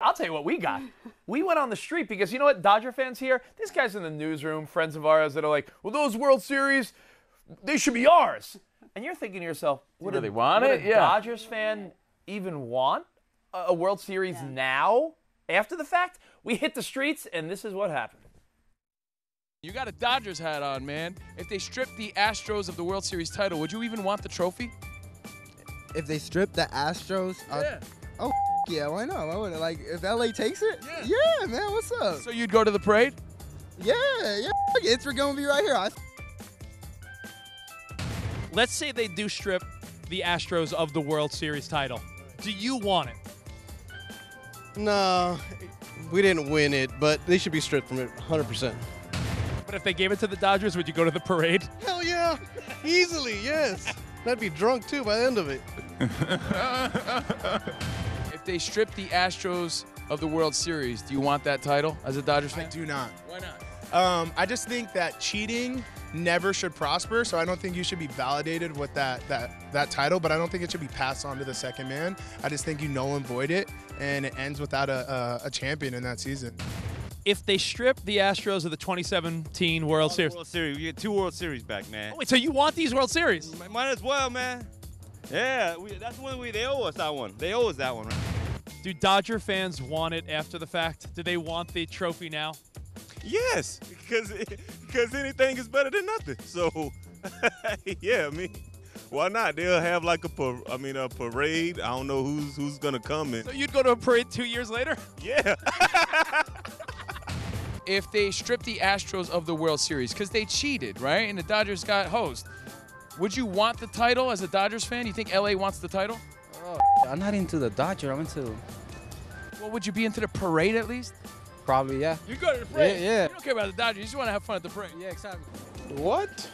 I'll tell you what we got. We went on the street because, you know what, Dodger fans here, these guys in the newsroom, friends of ours that are like, well, those World Series, they should be ours. And you're thinking to yourself, would really a Dodgers fan even want a World Series now? After the fact, we hit the streets, and this is what happened. You got a Dodgers hat on, man. If they stripped the Astros of the World Series title, would you even want the trophy? If they stripped the Astros? Yeah. Oh, yeah, why not? Why wouldn't? Like, if LA takes it? Yeah. Yeah, man, what's up? So you'd go to the parade? Yeah, yeah, it's going to be right here. Let's say they do strip the Astros of the World Series title. Do you want it? No, we didn't win it, but they should be stripped from it 100%. But if they gave it to the Dodgers, would you go to the parade? Hell yeah, easily, yes. I'd be drunk too by the end of it. If they strip the Astros of the World Series, do you want that title as a Dodgers fan? I do not. Why not? I just think that cheating never should prosper, so I don't think you should be validated with that title, but I don't think it should be passed on to the second man. I just think you null and void it, and it ends without a champion in that season. If they strip the Astros of the 2017 World Series. World Series. We get 2 World Series back, man. Oh, wait, so you want these World Series? Might as well, man. Yeah, that's when they owe us that one. They owe us that one, right? Do Dodger fans want it after the fact? Do they want the trophy now? Yes, because anything is better than nothing. So, yeah, I mean, why not? They'll have like a parade. I don't know who's gonna come in. So you'd go to a parade 2 years later? Yeah. If they strip the Astros of the World Series, because they cheated, right? And the Dodgers got hosed. Would you want the title as a Dodgers fan? You think LA wants the title? Oh, I'm not into the Dodger. I'm into. Well, would you be into the parade at least? Probably, yeah. You go to the parade. Yeah, yeah. You don't care about the Dodgers. You just want to have fun at the parade. Yeah, exactly. What?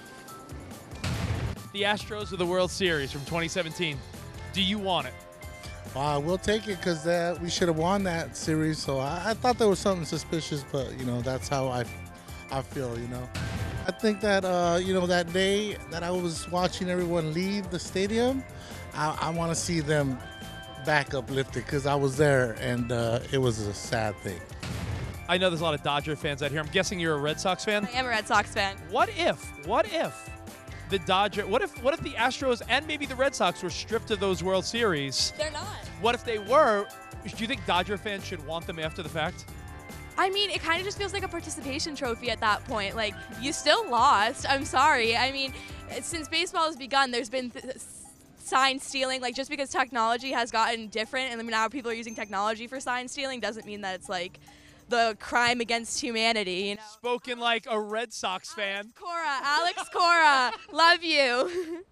The Astros of the World Series from 2017. Do you want it? We'll take it because we should have won that series. So I thought there was something suspicious, but, you know, that's how I feel, you know. I think that, you know, that day that I was watching everyone leave the stadium, I want to see them back uplifted because I was there, and it was a sad thing. I know there's a lot of Dodger fans out here. I'm guessing you're a Red Sox fan? I am a Red Sox fan. What if the Dodgers, what if the Astros and maybe the Red Sox were stripped of those World Series? They're not. What if they were? Do you think Dodger fans should want them after the fact? I mean, it kind of just feels like a participation trophy at that point. Like, you still lost. I'm sorry. I mean, since baseball has begun, there's been sign stealing. Like, just because technology has gotten different and now people are using technology for sign stealing doesn't mean that it's like the crime against humanity, you know? Spoken like a Red Sox fan. Alex Cora, love you.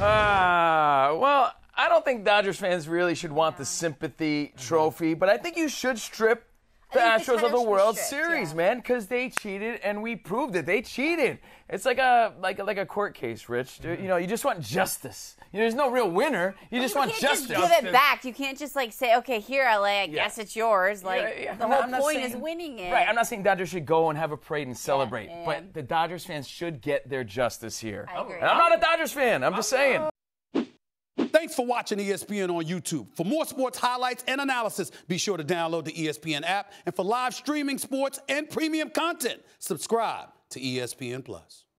Well, I don't think Dodgers fans really should want the sympathy trophy, but I think you should strip the Astros of the World Series, man, because they cheated and we proved it. They cheated. It's like a court case, Rich. You know, you just want justice. You know, there's no real winner. You just want justice. You can't just give it back. You can't just like say, okay, here, LA, I guess it's yours. Like the whole point is winning it. Right. I'm not saying Dodgers should go and have a parade and celebrate, but the Dodgers fans should get their justice here. I agree. And I'm not a Dodgers fan. I'm just saying. Thanks for watching ESPN on YouTube. For more sports highlights and analysis, be sure to download the ESPN app. And for live streaming sports and premium content, subscribe to ESPN+.